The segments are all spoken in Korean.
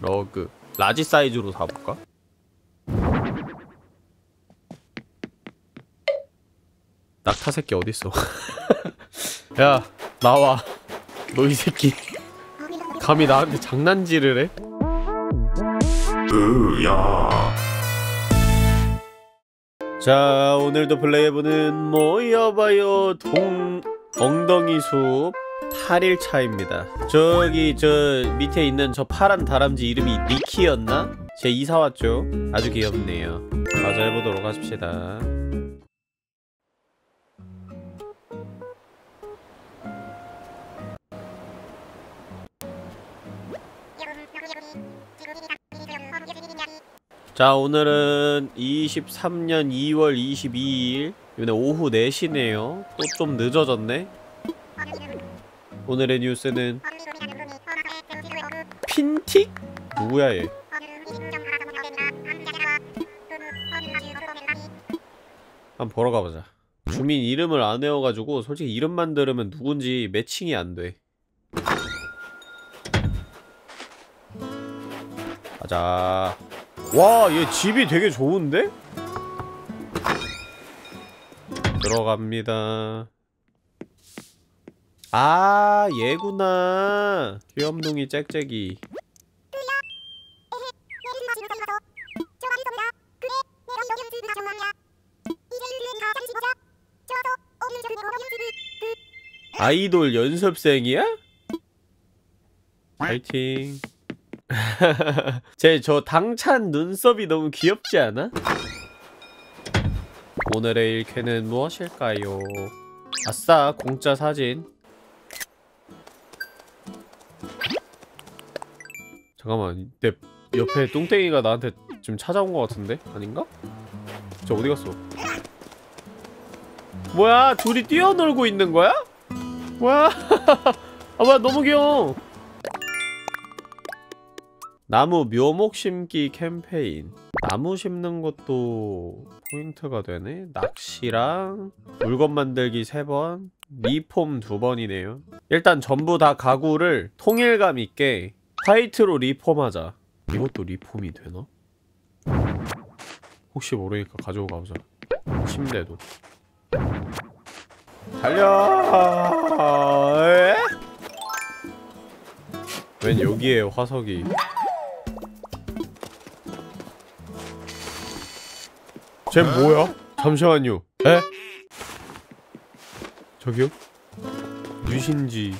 러그 라지 사이즈로 사볼까? 낙타 새끼 어딨어? 야 나와 너 이 새끼. 감히 나한테 장난질을 해? 으야. 자 오늘도 플레이해보는 모여봐요 엉덩이 숲 8일차입니다 저기 저 밑에 있는 저 파란 다람쥐 이름이 니키였나? 제 이사왔죠? 아주 귀엽네요. 가자 해보도록 하십시다. 자 오늘은 23년 2월 22일 이번에 오후 4시네요. 또 좀 늦어졌네. 오늘의 뉴스는 핀틱? 누구야 얘? 한번 보러 가보자. 주민 이름을 안 외워가지고 솔직히 이름만 들으면 누군지 매칭이 안 돼. 가자. 와, 얘 집이 되게 좋은데? 들어갑니다. 아, 얘구나. 귀염둥이 짹짹이. 아이돌 연습생이야? 파이팅. 제 저 당찬 눈썹이 너무 귀엽지 않아? 오늘의 1캔은 무엇일까요? 아싸 공짜 사진. 잠깐만 내 옆에 똥땡이가 나한테 지금 찾아온 것 같은데? 아닌가? 저 어디갔어? 뭐야 둘이 뛰어놀고 있는 거야? 뭐야? 아 뭐야 너무 귀여워. 나무 묘목 심기 캠페인. 나무 심는 것도 포인트가 되네. 낚시랑 물건 만들기 3번, 리폼 2번이네요 일단 전부 다 가구를 통일감 있게 화이트로 리폼하자. 이것도 리폼이 되나? 혹시 모르니까 가져가 보자. 침대도 달려. 웬 여기에 화석이. 쟤 뭐야? 잠시만요. 에? 저기요? 유신지.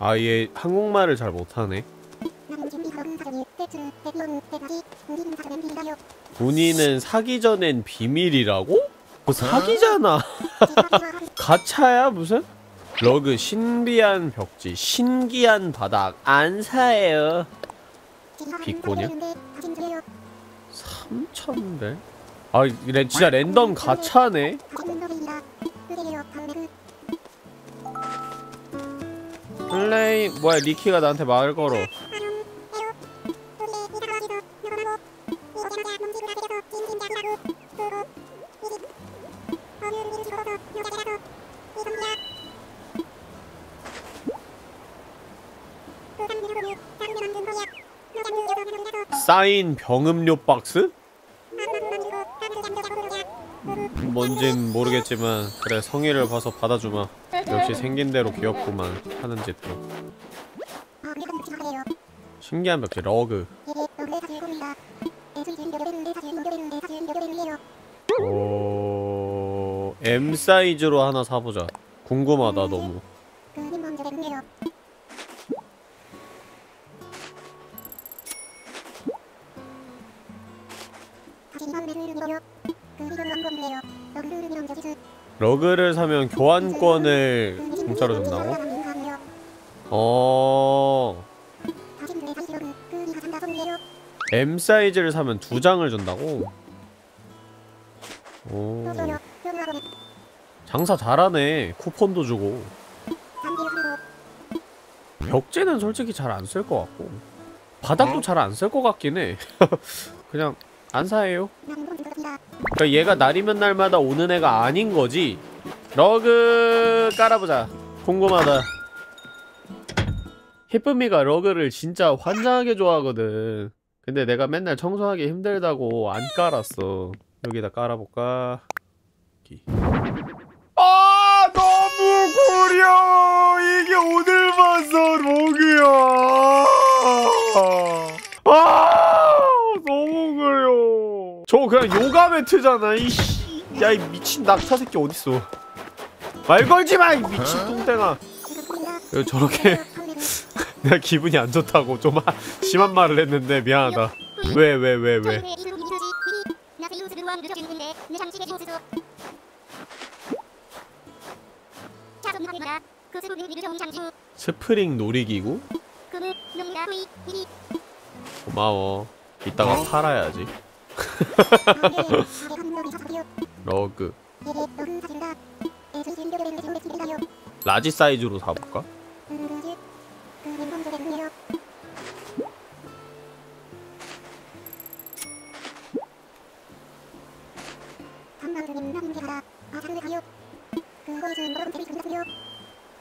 아, 얘 한국말을 잘 못하네. 군인은 사기 전엔 비밀이라고? 뭐 사기잖아. 가차야 무슨? 러그 신비한 벽지, 신기한 바닥 안 사요. 비꼬냐? 3,000배? 아, 진짜 랜덤 가차네? 플레이... 뭐야, 니키가 나한테 말 걸어. 쌓인 병음료 박스? 뭔진 모르겠지만 그래 성의를 봐서 받아주마. 역시 생긴대로 귀엽구만 하는 짓도. 신기한 벽지 러그. 오... M 사이즈로 하나 사보자. 궁금하다 너무. 러그를 사면 교환권을 공짜로 준다고? M 사이즈를 사면 2장을 준다고? 오. 장사 잘하네. 쿠폰도 주고. 벽지는 솔직히 잘 안 쓸 것 같고 바닥도 잘 안 쓸 것 같긴 해. 그냥 안 사해요. 그러니까 얘가 날이면 날마다 오는 애가 아닌 거지. 러그 깔아보자. 궁금하다. 히쁨이가 러그를 진짜 환장하게 좋아하거든. 근데 내가 맨날 청소하기 힘들다고 안 깔았어. 여기다 깔아볼까? 여기. 아, 너무 고려! 이게 오늘 봤어, 러그야! 아, 너무 고려! 저거 그냥 요가 매트잖아, 이씨! 야, 이 미친 낙타 새끼 어딨어? 말 걸지 마, 이 미친 똥땡아! 저렇게. 내가 기분이 안 좋다고 좀 심한 말을 했는데 미안하다. 왜? 스프링 놀이기구? 고마워. 이따가 팔아야지. 러그. 라지 사이즈로 사볼까?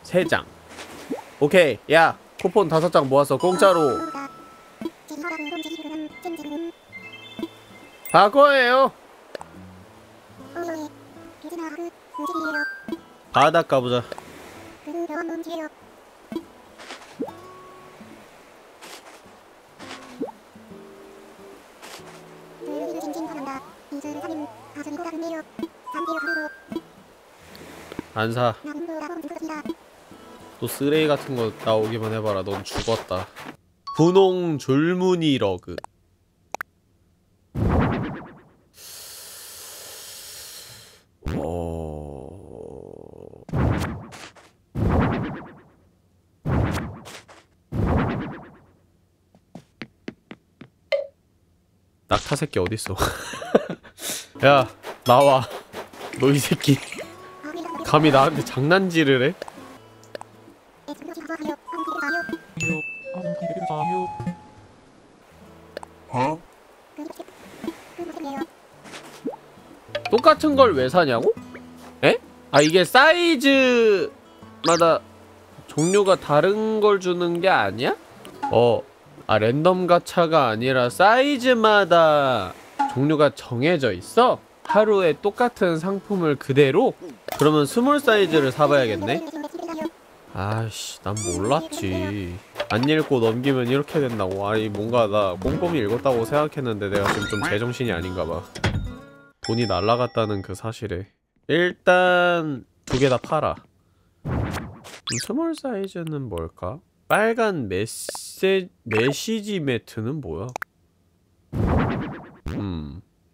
세 장. 오케이. 야, 쿠폰 5장 모았어. 공짜로. 바꿔예요. 바닥 가보자. 안 사. 또 쓰레기 같은 거 나오기만 해봐라. 넌 죽었다. 분홍 줄무늬 러그. 낙타 새끼 어딨어? 야, 나와. 너 이 새끼. 감히 나한테 장난질을 해? 어? 똑같은 걸 왜 사냐고? 에? 아, 이게 사이즈마다 종류가 다른 걸 주는 게 아니야? 아, 랜덤 가차가 아니라 사이즈마다 종류가 정해져 있어? 하루에 똑같은 상품을 그대로? 그러면 20 사이즈를 사봐야겠네? 아이씨, 난 몰랐지. 안 읽고 넘기면 이렇게 된다고. 아니, 뭔가 나 꼼꼼히 읽었다고 생각했는데 내가 지금 좀 제정신이 아닌가봐. 돈이 날라갔다는 그 사실에 일단 2개 다 팔아. 20 사이즈는 뭘까? 빨간 메시지 매트는 뭐야?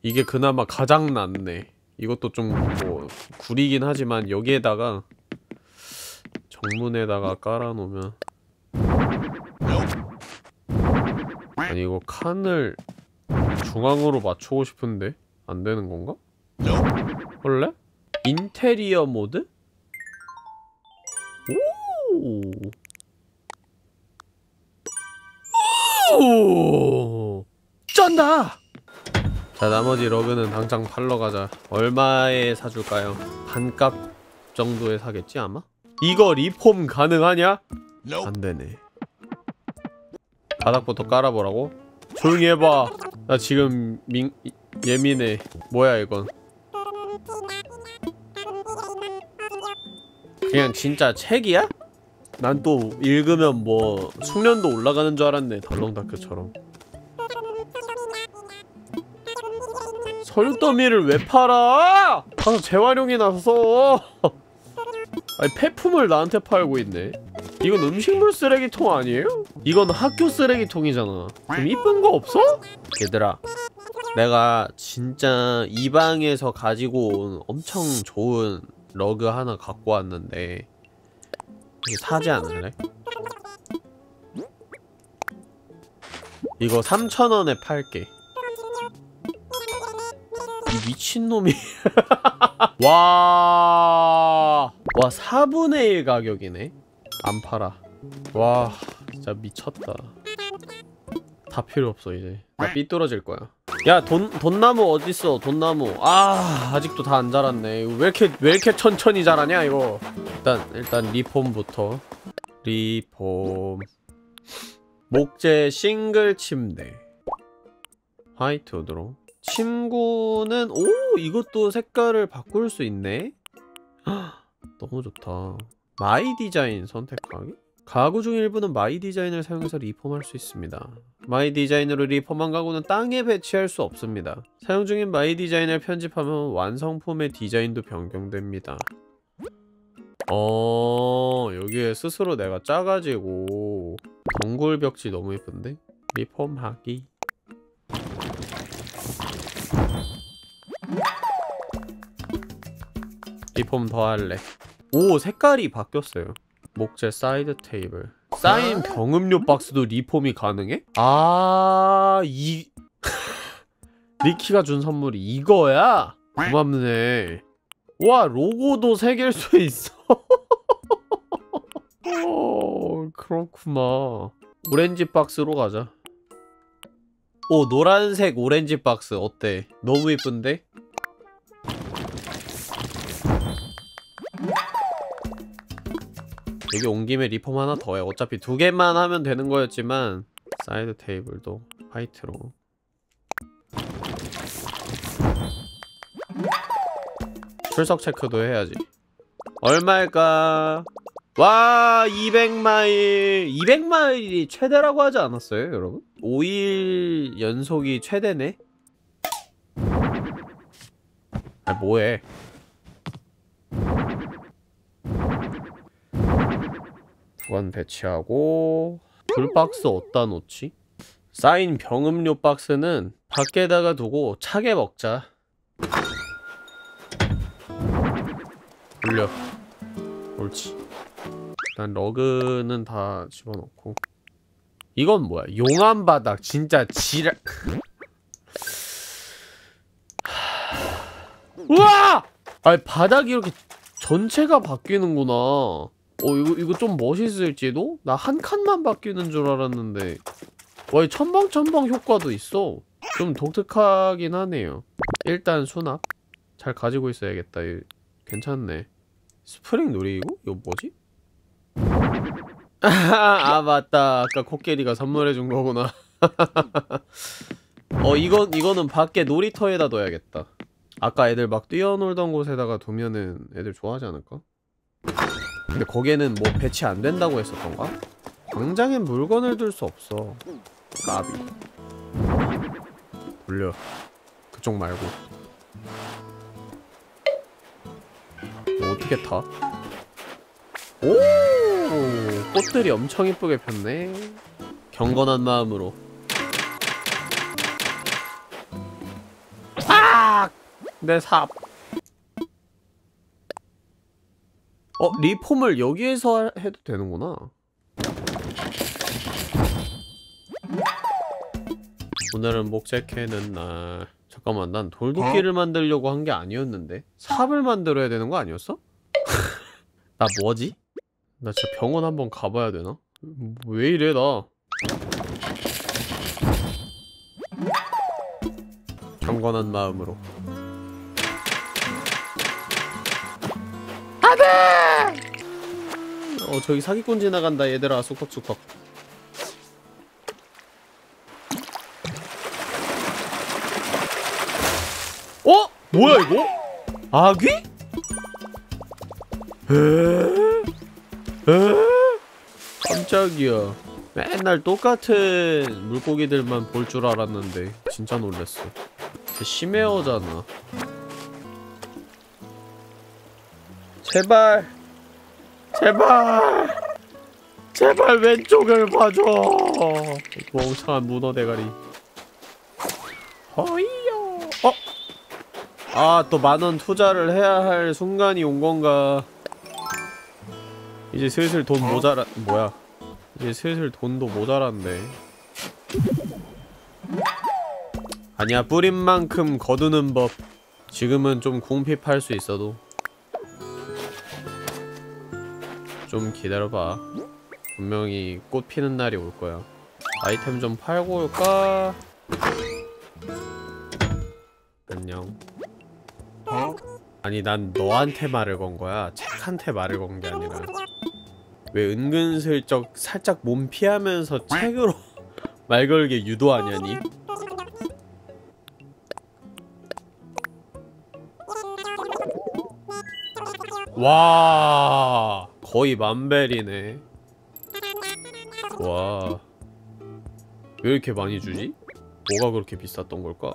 이게 그나마 가장 낫네. 이것도 좀 뭐 구리긴 하지만 여기에다가 정문에다가 깔아놓으면. 아니, 이거 칸을 중앙으로 맞추고 싶은데 안 되는 건가? 원래? 인테리어 모드? 오! 쩐다! 자, 나머지 러그는 당장 팔러 가자. 얼마에 사줄까요? 반값 정도에 사겠지 아마? 이거 리폼 가능하냐? 안되네. 바닥부터 깔아보라고? 조용히 해봐. 나 지금 예민해. 뭐야 이건. 그냥 진짜 책이야? 난 또 읽으면 뭐 숙련도 올라가는 줄 알았네. 덜렁다크처럼. 설더미를 왜 팔아! 가서 재활용이나 써! 아니, 폐품을 나한테 팔고 있네. 이건 음식물 쓰레기통 아니에요? 이건 학교 쓰레기통이잖아. 좀 이쁜 거 없어? 얘들아, 내가 진짜 이 방에서 가지고 온 엄청 좋은 러그 하나 갖고 왔는데 사지 않을래? 이거 3,000원에 팔게. 이 미친놈이. 와 4분의 1 가격이네? 안 팔아. 와, 진짜 미쳤다. 다 필요 없어 이제. 나 삐뚤어질 거야. 야, 돈나무 어딨어? 돈나무. 아, 아직도 다 안 자랐네. 이거 왜 이렇게 천천히 자라냐, 이거. 일단 리폼부터. 리폼. 목재 싱글 침대. 화이트 우드로. 침구는, 오! 이것도 색깔을 바꿀 수 있네? 너무 좋다. 마이 디자인 선택하기? 가구 중 일부는 마이 디자인을 사용해서 리폼할 수 있습니다. 마이 디자인으로 리폼한 가구는 땅에 배치할 수 없습니다. 사용 중인 마이 디자인을 편집하면 완성품의 디자인도 변경됩니다. 여기에 스스로 내가 짜가지고. 덩굴 벽지 너무 예쁜데? 리폼하기. 리폼 더 할래. 오, 색깔이 바뀌었어요. 목재 사이드 테이블. 쌓인 병음료 박스도 리폼이 가능해? 아, 리키가 준 선물이 이거야? 고맙네. 와, 로고도 새길 수 있어. 그렇구나. 오렌지 박스로 가자. 오, 노란색 오렌지 박스 어때? 너무 예쁜데? 여기 온 김에 리폼 하나 더 해. 어차피 두 개만 하면 되는 거였지만. 사이드 테이블도 화이트로. 출석 체크도 해야지. 얼마일까? 와, 200마일. 200마일이 최대라고 하지 않았어요, 여러분? 5일 연속이 최대네? 아, 뭐해. 두관 배치하고. 굴박스 어디다 놓지? 쌓인 병음료 박스는 밖에다가 두고 차게 먹자. 돌려. 옳지. 일단 러그는 다 집어넣고. 이건 뭐야? 용암바닥. 진짜 지랄. 우와! 아니, 바닥이 이렇게 전체가 바뀌는구나. 이거 좀 멋있을지도? 나 한 칸만 바뀌는 줄 알았는데. 와, 이 첨벙첨벙 효과도 있어. 좀 독특하긴 하네요. 일단 수납 잘 가지고 있어야겠다. 괜찮네. 스프링 놀이기구? 이거 뭐지? 아, 맞다. 아까 코끼리가 선물해준 거구나. 이거는 밖에 놀이터에다 넣어야겠다. 아까 애들 막 뛰어놀던 곳에다가 두면은 애들 좋아하지 않을까? 근데 거기에는 뭐 배치 안 된다고 했었던가? 광장엔 물건을 둘 수 없어. 까비. 돌려. 그쪽 말고. 어떻게 타? 오! 꽃들이 엄청 이쁘게 폈네. 경건한 마음으로. 아! 내 삽. 리폼을 여기에서 해도 되는구나. 오늘은 목재 캐는 날. 잠깐만, 난 돌도끼를 만들려고 한 게 아니었는데. 삽을 만들어야 되는 거 아니었어? 나 뭐지? 나 진짜 병원 한번 가봐야 되나? 왜 이래, 나. 경건한 마음으로. 저기 사기꾼 지나간다, 얘들아. 수컥수컥. 뭐야 이거? 아귀? 깜짝이야. 맨날 똑같은 물고기들만 볼 줄 알았는데 진짜 놀랬어. 심해어잖아. 제발, 제발, 제발 왼쪽을 봐줘. 멍청한 문어 대가리. 허이요. 아, 또 10,000원 투자를 해야 할 순간이 온 건가. 이제 슬슬 돈 모자라. 뭐야? 이제 슬슬 돈도 모자란데. 아니야, 뿌린 만큼 거두는 법. 지금은 좀 궁핍할 수 있어도. 좀 기다려봐. 분명히 꽃 피는 날이 올 거야. 아이템 좀 팔고 올까? 안녕. 어? 아니 난 너한테 말을 건 거야. 책한테 말을 건 게 아니라. 왜 은근슬쩍 살짝 몸 피하면서 책으로 말 걸게 유도하냐니? 와 거의 만벨이네. 와 왜 이렇게 많이 주지? 뭐가 그렇게 비쌌던 걸까?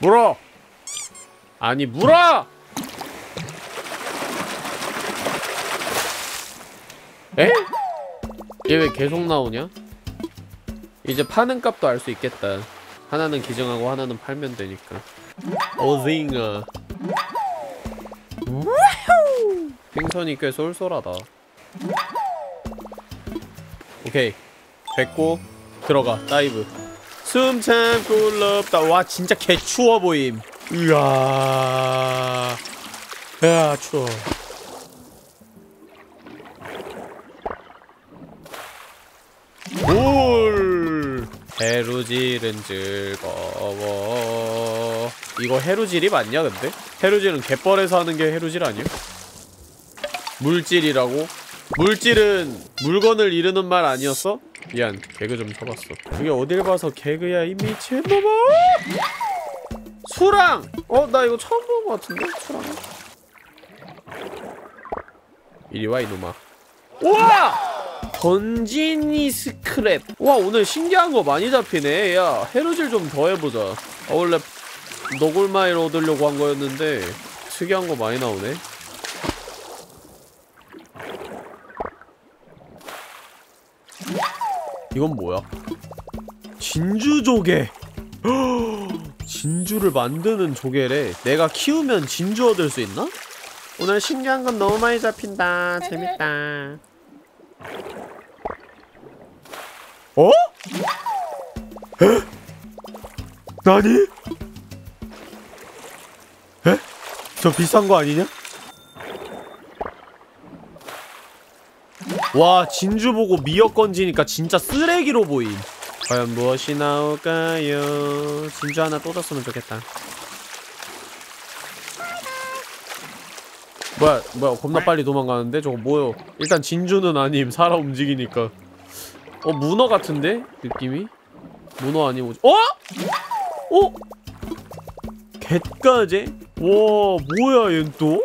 물어! 아니 물어! 에? 얘 왜 계속 나오냐? 이제 파는 값도 알 수 있겠다. 하나는 기증하고 하나는 팔면 되니까. 오징어 생선이 꽤 쏠쏠하다. 오케이 됐고 들어가. 다이브. 숨 참고 굴럽다. 와 진짜 개 추워 보임. 으아 으아 추워. 물 해루질은 즐거워. 이거 해루질이 맞냐 근데? 해루질은 갯벌에서 하는 게 해루질 아니야? 물질이라고? 물질은 물건을 이르는 말 아니었어? 미안 개그 좀 쳐봤어. 그게 어딜 봐서 개그야 이 미친놈아. 수랑! 어? 나 이거 처음 본 것 같은데? 수랑 이리와 이놈아. 우와! 던지니 스크랩. 와 오늘 신기한 거 많이 잡히네. 야 해루질 좀 더 해보자. 원래 너굴마일 얻으려고 한 거였는데 특이한 거 많이 나오네. 이건 뭐야? 진주 조개. 진주를 만드는 조개래. 내가 키우면 진주 얻을 수 있나? 오늘 신기한 건 너무 많이 잡힌다. 재밌다. 어? 에? 나니? 에? 저 비싼 거 아니냐? 와 진주 보고 미역 건지니까 진짜 쓰레기로 보임. 과연 무엇이 나올까요? 진주 하나 또 줬으면 좋겠다. 뭐야 겁나 빨리 도망가는데? 저거 뭐요? 일단 진주는 아님. 살아 움직이니까. 어 문어 같은데? 느낌이? 문어 아니고 어? 어? 갯가재? 와 뭐야 얜 또?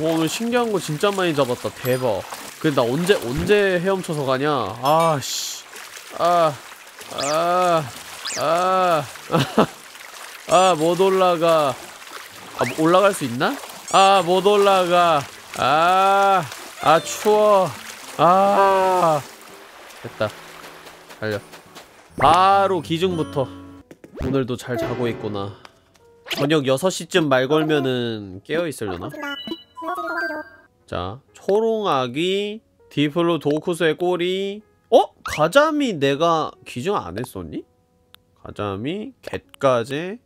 와 오늘 신기한 거 진짜 많이 잡았다. 대박. 근데 나 언제 헤엄쳐서 가냐? 아씨. 못 올라가. 아, 뭐 올라갈 수 있나? 아, 못 올라가. 추워. 됐다. 달려. 바로 기증부터. 오늘도 잘 자고 있구나. 저녁 6시쯤 말 걸면은 깨어있으려나? 자, 초롱아귀, 디플로 도쿠스의 꼬리. 어? 가자미 내가 기증 안 했었니? 가자미, 갯가재,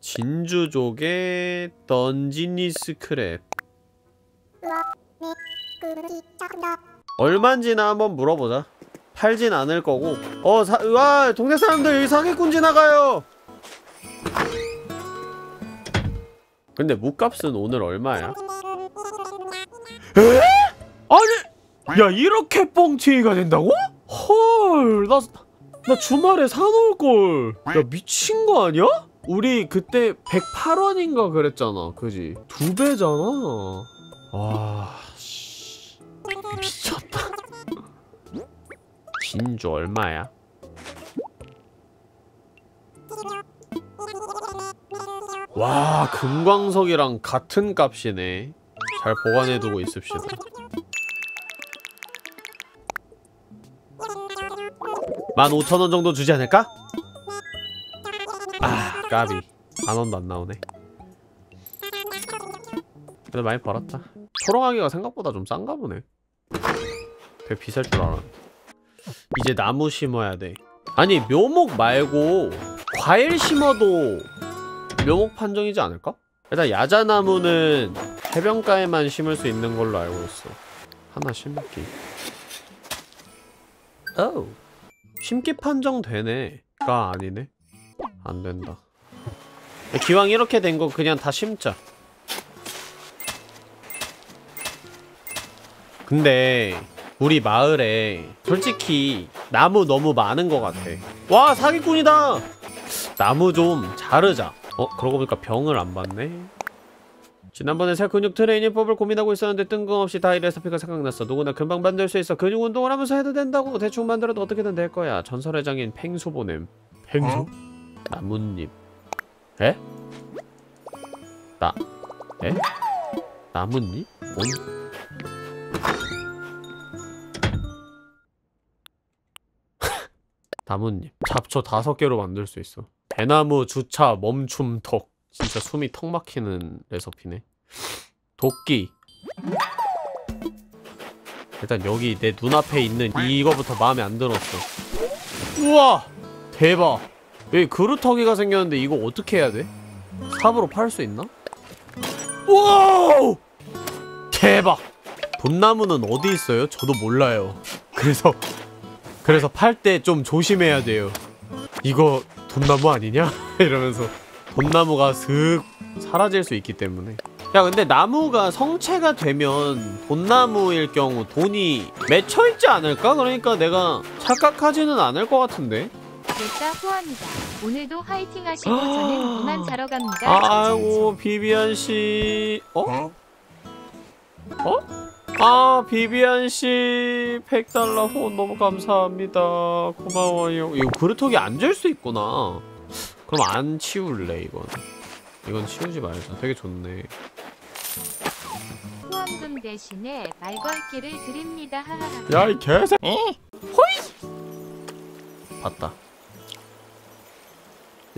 진주조개, 던지니스 크랩. 얼만지나 한번 물어보자. 팔진 않을 거고. 와 동네 사람들 여기 사기꾼 지나가요. 근데 무값은 오늘 얼마야? 에? 아니! 야 이렇게 뻥튀기가 된다고? 헐... 나 주말에 사놓을걸. 야 미친거 아니야? 우리 그때 108원인가 그랬잖아. 그지? 2배잖아. 와... 미쳤다. 진주 얼마야? 와... 금광석이랑 같은 값이네. 잘 보관해두고 있읍시다. $15,000 정도 주지 않을까? 아 까비. $1도 안 나오네. 그래도 많이 벌었다. 초롱하기가 생각보다 좀 싼가 보네. 되게 비쌀 줄 알았는데. 이제 나무 심어야 돼. 아니 묘목 말고 과일 심어도 묘목 판정이지 않을까? 일단 야자나무는 해변가에만 심을 수 있는 걸로 알고 있어. 하나 심을게. 오! 심기 판정되네. 가 아니네. 안 된다. 기왕 이렇게 된 거 그냥 다 심자. 근데 우리 마을에 솔직히 나무 너무 많은 것 같아. 와, 사기꾼이다! 나무 좀 자르자. 그러고 보니까 병을 안 받네. 지난번에 살 근육 트레이닝법을 고민하고 있었는데 뜬금없이 다이 레시피가 생각났어. 누구나 금방 만들 수 있어. 근육 운동을 하면서 해도 된다고. 대충 만들어도 어떻게든 될 거야. 전설의 장인 펭수 보냄. 펭수? 어? 나뭇잎. 에? 에? 나뭇잎? 뭔? 나뭇잎. 잡초 5개로 만들 수 있어. 대나무 주차 멈춤 턱. 진짜 숨이 턱 막히는 레시피네. 도끼. 일단 여기 내 눈앞에 있는 이거부터 마음에 안 들었어. 우와! 대박! 여기 그루터기가 생겼는데 이거 어떻게 해야 돼? 삽으로 팔 수 있나? 우와! 대박! 봄나무는 어디 있어요? 저도 몰라요. 그래서 팔 때 좀 조심해야 돼요. 이거 돈나무 아니냐? 이러면서 돈나무가 슥 사라질 수 있기 때문에. 야, 근데 나무가 성체가 되면 돈나무일 경우 돈이 맺혀있지 않을까? 그러니까 내가 착각하지는 않을 것 같은데. 됐다, 후원이다. 오늘도 화이팅 하시고 저는 이만 자러 갑니다. 아이고, 비비안씨. 아, 비비안씨 100달러 후원 너무 감사합니다. 고마워요. 이거 그루터기 안 질 수 있구나. 그럼 안 치울래. 이건 치우지 말자. 되게 좋네. 후원금 대신에 말 걸기를 드립니다. 야, 이 개새. 호이. 봤다.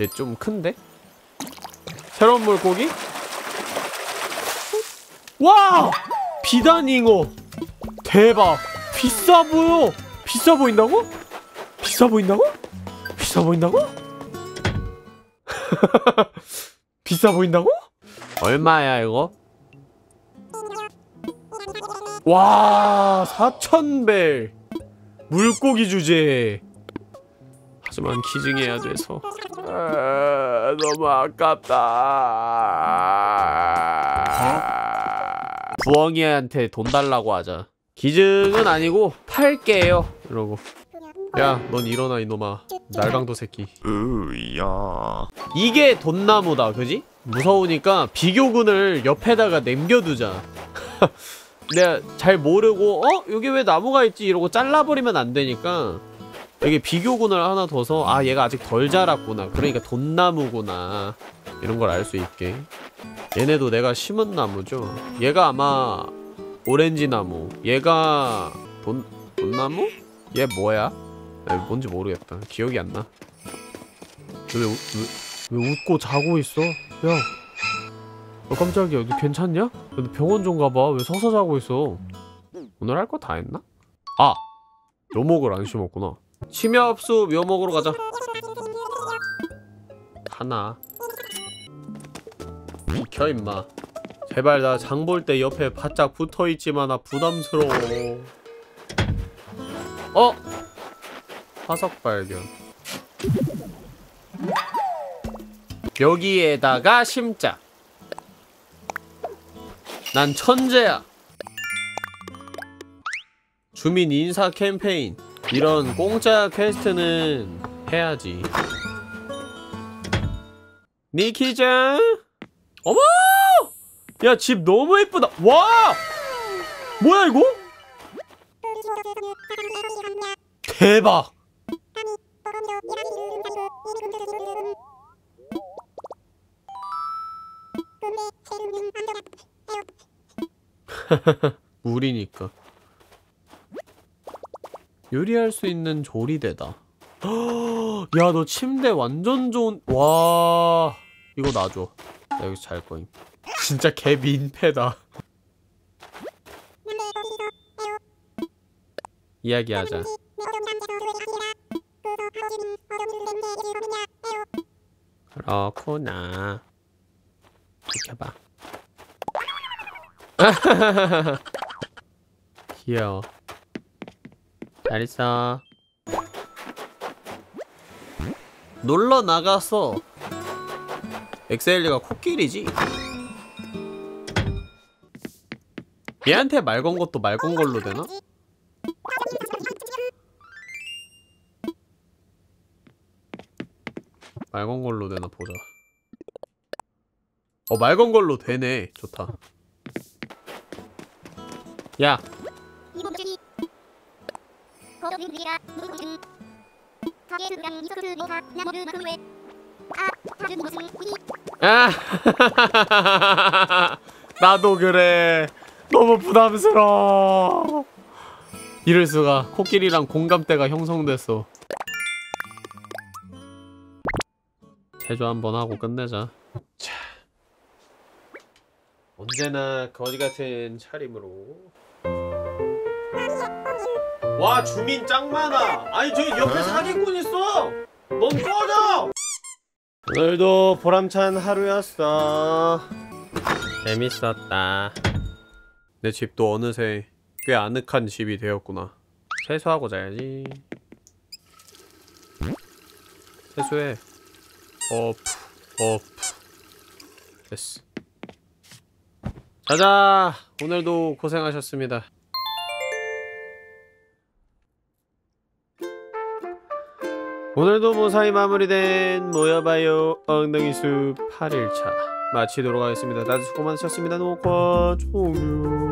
얘 좀 큰데? 새로운 물고기? 와! 비단잉어! 대박! 비싸 보여! 비싸 보인다고? 비싸 보인다고? 비싸 보인다고? 비싸 보인다고? 얼마야 이거? 와, 4000벨! 물고기 주제에. 하지만 기증해야 돼서 너무 아깝다. 부엉이한테 돈 달라고 하자. 기증은 아니고 팔게요 이러고. 야, 넌 일어나 이놈아. 날강도 새끼. 으야. 이게 돈나무다, 그지? 무서우니까 비교군을 옆에다가 남겨두자. 내가 잘 모르고 여기 왜 나무가 있지? 이러고 잘라버리면 안 되니까 여기 비교군을 하나 둬서 아, 얘가 아직 덜 자랐구나. 그러니까 돈나무구나. 이런 걸 알 수 있게. 얘네도 내가 심은 나무죠. 얘가 아마 오렌지 나무. 얘가 돈나무? 얘 뭐야? 뭔지 모르겠다. 기억이 안 나. 왜 웃고 자고 있어? 야, 깜짝이야. 너 괜찮냐? 너 병원 좀 가봐. 왜 서서 자고 있어? 오늘 할 거 다 했나? 아! 묘목을 안 심었구나. 심야 흡수 묘목으로 가자. 하나. 비켜 임마. 제발, 나 장 볼 때 옆에 바짝 붙어있지만 나 부담스러워. 화석 발견. 여기에다가 심자. 난 천재야. 주민 인사 캠페인. 이런 공짜 퀘스트는 해야지. 니키짱. 어머! 야, 집 너무 예쁘다. 와! 뭐야 이거? 대박! 물이니까. 요리할 수 있는 조리대다. 야, 너 침대 완전 좋은. 와, 이거 놔줘. 나 여기서 잘 거임. 진짜 개 민폐다. 이야기하자. 그렇구나. 지켜봐. 귀여워. 잘 있어. 놀러 나가서 엑셀리가 코끼리지? 얘한테 말 건 것도 말 건 걸로 되나? 말 건 걸로 되나 보자. 어, 말 건 걸로 되네. 좋다. 야. 아. 나도 그래. 너무 부담스러워. 이럴 수가. 코끼리랑 공감대가 형성됐어. 제조 한번 하고 끝내자. 자. 언제나 거지 같은 차림으로. 와, 주민 짱 많아. 아니, 저기 옆에 사기꾼 있어. 넌 꺼져. 오늘도 보람찬 하루였어. 재밌었다. 내 집도 어느새 꽤 아늑한 집이 되었구나. 세수하고 자야지. 세수해. 어프. 됐어. 자자! 오늘도 고생하셨습니다. 오늘도 무사히 마무리된 모여봐요 엉덩이숲 8일차 마치도록 하겠습니다. 다들 수고 많으셨습니다. 녹화 종료.